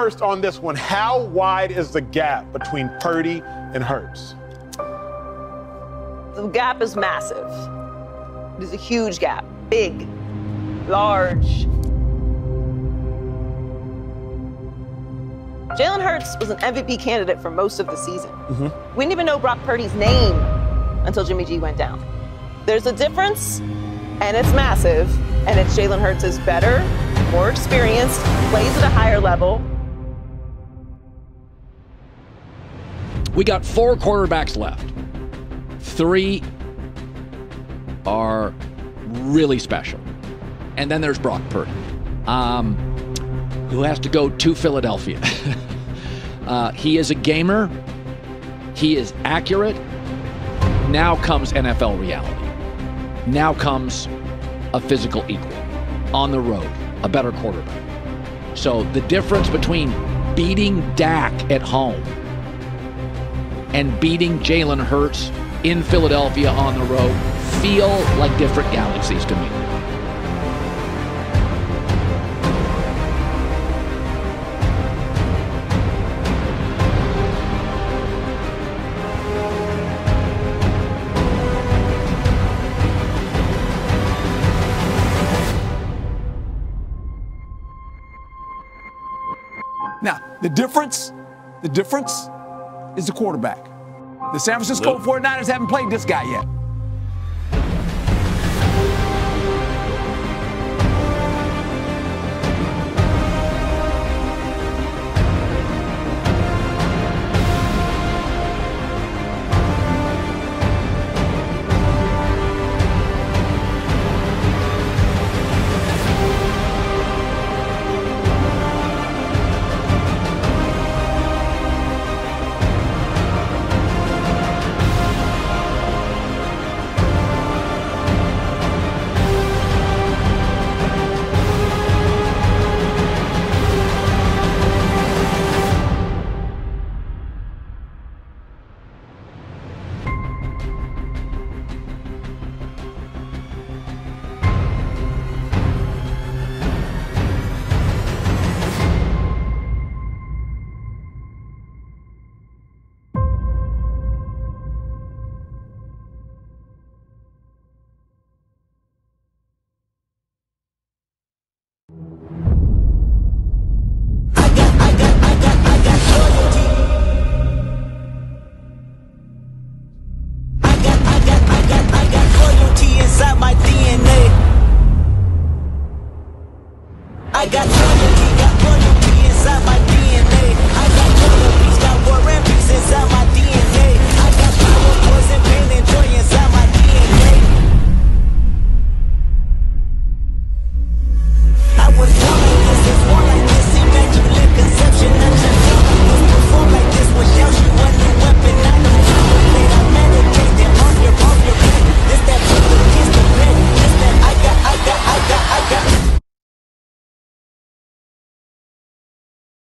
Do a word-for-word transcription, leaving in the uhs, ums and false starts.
first on this one. How wide is the gap between Purdy and Hurts? The gap is massive. There's a huge gap. Big, large. Jalen Hurts was an M V P candidate for most of the season. Mm-hmm. We didn't even know Brock Purdy's name until Jimmy G went down. There's a difference, and it's massive, and it's Jalen Hurts is better, more experienced, plays at a higher level. We got four quarterbacks left. Three are really special. And then there's Brock Purdy, um, who has to go to Philadelphia. uh, he is a gamer. He is accurate. Now comes N F L reality. Now comes a physical equal on the road, a better quarterback. So the difference between beating Dak at home and beating Jalen Hurts in Philadelphia on the road feel like different galaxies to me. Now, the difference, the difference is the quarterback. The San Francisco forty-niners haven't played this guy yet.